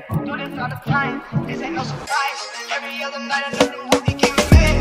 Do this all the time, this ain't no surprise. Every other night another movie came and made.